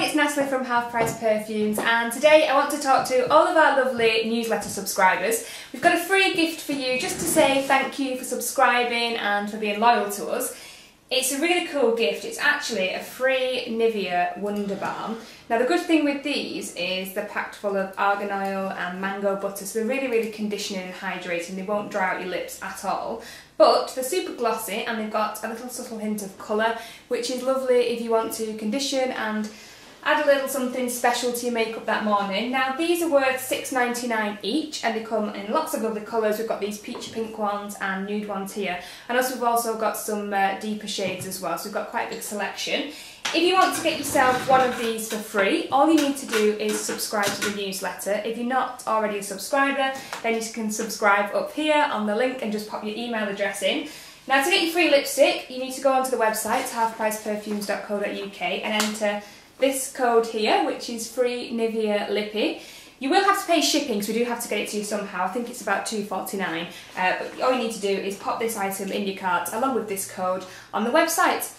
Hi, it's Natalie from Half Price Perfumes, and today I want to talk to all of our lovely newsletter subscribers. We've got a free gift for you just to say thank you for subscribing and for being loyal to us. It's a really cool gift. It's actually a free Nivea Wonder Balm. Now the good thing with these is they're packed full of argan oil and mango butter, so they're really, really conditioning and hydrating. They won't dry out your lips at all. But they're super glossy and they've got a little subtle hint of colour, which is lovely if you want to condition and add a little something special to your makeup that morning. Now these are worth £6.99 each, and they come in lots of lovely colours. We've got these peach pink ones and nude ones here, and also we've also got some deeper shades as well, so we've got quite a big selection. If you want to get yourself one of these for free, all you need to do is subscribe to the newsletter. If you're not already a subscriber, then you can subscribe up here on the link and just pop your email address in. Now to get your free lipstick, you need to go onto the website halfpriceperfumes.co.uk and enter this code here, which is FREENIVEALIPPY. You will have to pay shipping, so we do have to get it to you somehow. I think it's about £2.49, but all you need to do is pop this item in your cart along with this code on the website.